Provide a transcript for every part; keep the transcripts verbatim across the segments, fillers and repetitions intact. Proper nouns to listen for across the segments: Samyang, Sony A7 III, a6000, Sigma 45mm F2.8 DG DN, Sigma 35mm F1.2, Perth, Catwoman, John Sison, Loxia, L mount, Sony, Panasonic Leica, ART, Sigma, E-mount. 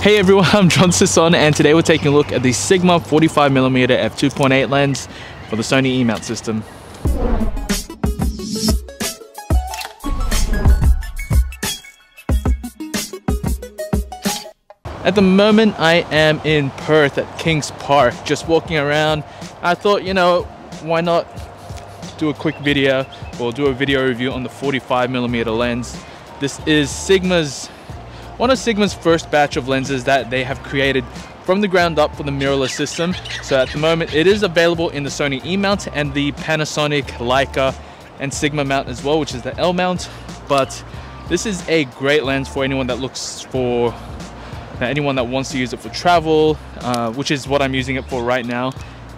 Hey everyone, I'm John Sison, and today we're taking a look at the Sigma forty-five millimeter f two point eight lens for the Sony E-mount system. At the moment I am in Perth at Kings Park, just walking around. I thought, you know, why not do a quick video or do a video review on the forty-five millimeter lens. This is Sigma's one of Sigma's first batch of lenses that they have created from the ground up for the mirrorless system. So at the moment it is available in the Sony E-mount and the Panasonic Leica and Sigma mount as well, which is the L mount. But this is a great lens for anyone that looks for, anyone that wants to use it for travel, uh, which is what I'm using it for right now.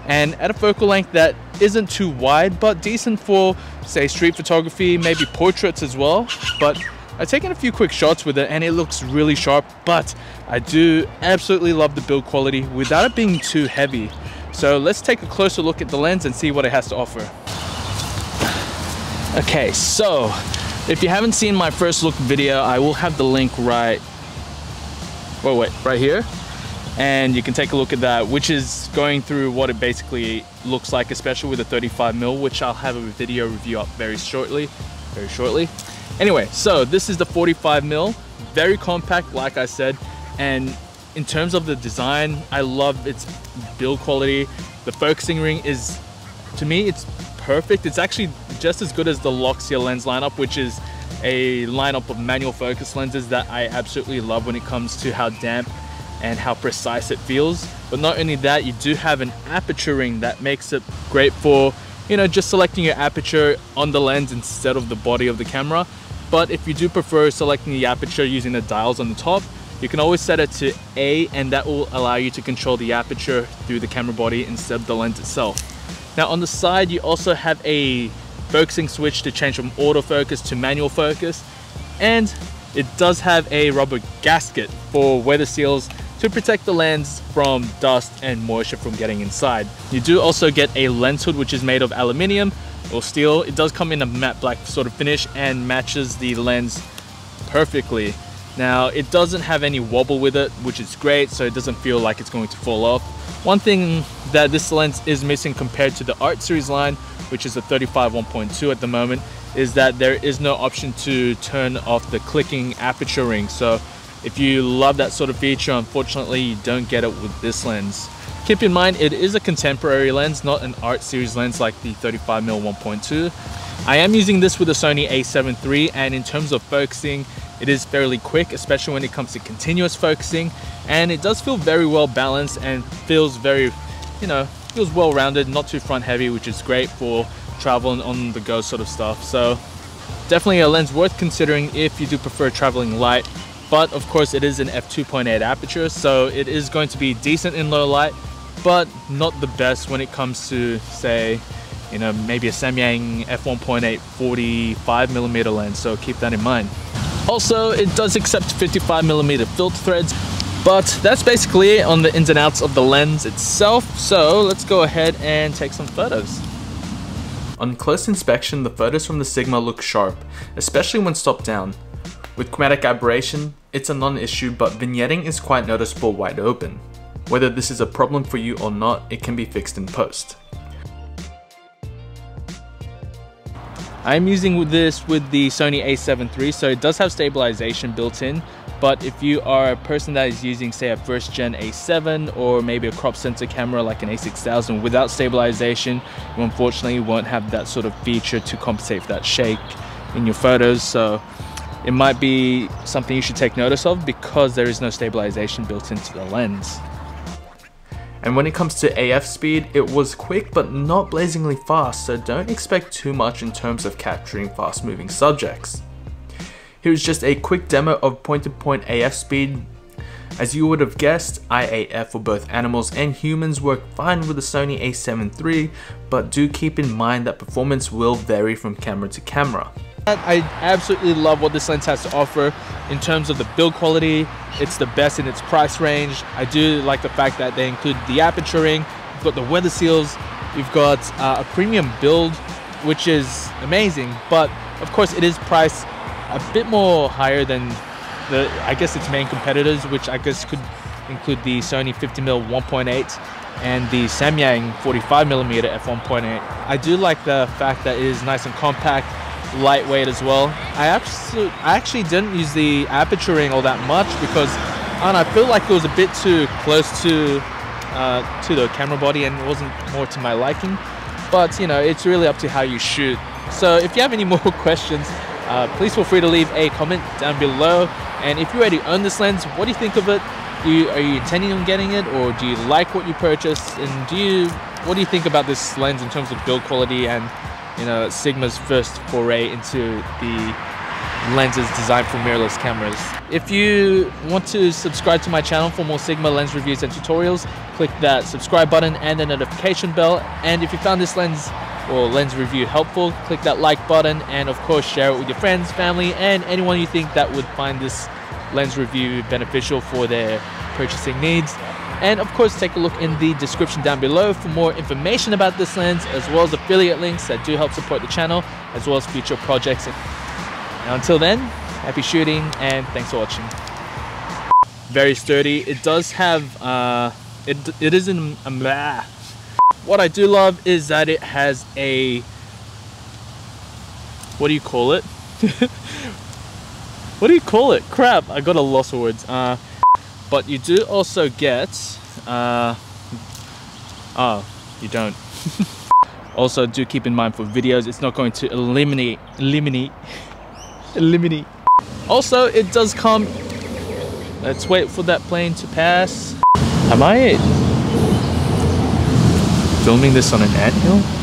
And at a focal length that isn't too wide, but decent for say street photography, maybe portraits as well. But I've taken a few quick shots with it and it looks really sharp, but I do absolutely love the build quality without it being too heavy. So let's take a closer look at the lens and see what it has to offer. Okay, so if you haven't seen my first look video, I will have the link right, well wait, right here. And you can take a look at that, which is going through what it basically looks like, especially with a thirty-five mil, which I'll have a video review up very shortly, very shortly. Anyway, so this is the forty-five mil, very compact, like I said, and in terms of the design, I love its build quality. The focusing ring is, to me, it's perfect. It's actually just as good as the Loxia lens lineup, which is a lineup of manual focus lenses that I absolutely love when it comes to how damp and how precise it feels. But not only that, you do have an aperture ring that makes it great for, you know, just selecting your aperture on the lens instead of the body of the camera. But if you do prefer selecting the aperture using the dials on the top, you can always set it to A, and that will allow you to control the aperture through the camera body instead of the lens itself. Now on the side, you also have a focusing switch to change from autofocus to manual focus. And it does have a rubber gasket for weather seals to protect the lens from dust and moisture from getting inside. You do also get a lens hood, which is made of aluminium or steel. It does come in a matte black sort of finish and matches the lens perfectly. Now, it doesn't have any wobble with it, which is great, so it doesn't feel like it's going to fall off. One thing that this lens is missing compared to the ART series line, which is the thirty-five one point two at the moment, is that there is no option to turn off the clicking aperture ring. So if you love that sort of feature, unfortunately, you don't get it with this lens. Keep in mind, it is a contemporary lens, not an ART series lens like the thirty-five mil one point two. I am using this with the Sony A seven three, and in terms of focusing, it is fairly quick, especially when it comes to continuous focusing. And it does feel very well balanced and feels very, you know, feels well-rounded, not too front heavy, which is great for travel and on the go sort of stuff. So definitely a lens worth considering if you do prefer traveling light. But of course it is an f two point eight aperture, so it is going to be decent in low light, but not the best when it comes to, say, you know, maybe a Samyang f one point eight forty-five millimeter lens, so keep that in mind. Also, it does accept fifty-five millimeter filter threads, but that's basically it on the ins and outs of the lens itself. So let's go ahead and take some photos. On close inspection, the photos from the Sigma look sharp, especially when stopped down. With chromatic aberration, it's a non-issue, but vignetting is quite noticeable wide open. Whether this is a problem for you or not, it can be fixed in post. I'm using this with the Sony A seven three, so it does have stabilization built in, but if you are a person that is using, say, a first gen A seven or maybe a crop sensor camera like an a six thousand without stabilization, you unfortunately won't have that sort of feature to compensate for that shake in your photos. So it might be something you should take notice of because there is no stabilization built into the lens. And when it comes to A F speed, it was quick but not blazingly fast, so don't expect too much in terms of capturing fast moving subjects. Here's just a quick demo of point to point A F speed. As you would have guessed, I A F for both animals and humans work fine with the Sony A seven three, but do keep in mind that performance will vary from camera to camera. I absolutely love what this lens has to offer in terms of the build quality. It's the best in its price range. I do like the fact that they include the aperture ring, you've got the weather seals, you've got uh, a premium build, which is amazing. But of course it is priced a bit more higher than the, I guess its main competitors, which I guess could include the Sony fifty millimeter one point eight and the Samyang forty-five millimeter f one point eight. I do like the fact that it is nice and compact, lightweight as well. I absolutely, I actually didn't use the aperture ring all that much because I don't know, I feel like it was a bit too close to uh, to the camera body and it wasn't more to my liking. But you know, it's really up to how you shoot. So if you have any more questions, uh, please feel free to leave a comment down below. And if you already own this lens, what do you think of it? Do you, are you intending on getting it, or do you like what you purchased? And do you, what do you think about this lens in terms of build quality and, you know, Sigma's first foray into the lenses designed for mirrorless cameras? If you want to subscribe to my channel for more Sigma lens reviews and tutorials, click that subscribe button and the notification bell. And if you found this lens or lens review helpful, click that like button and of course share it with your friends, family, and anyone you think that would find this lens review beneficial for their purchasing needs. And of course, take a look in the description down below for more information about this lens, as well as affiliate links that do help support the channel, as well as future projects. And until then, happy shooting and thanks for watching. Very sturdy. It does have, uh, it, it isn't, um, blah. What I do love is that it has a, what do you call it? What do you call it? Crap, I got a loss of words. Uh, But you do also get, uh, oh, you don't. Also do keep in mind for videos, it's not going to eliminate, eliminate, eliminate. Also, it does come, let's wait for that plane to pass. Am I filming this on an anthill?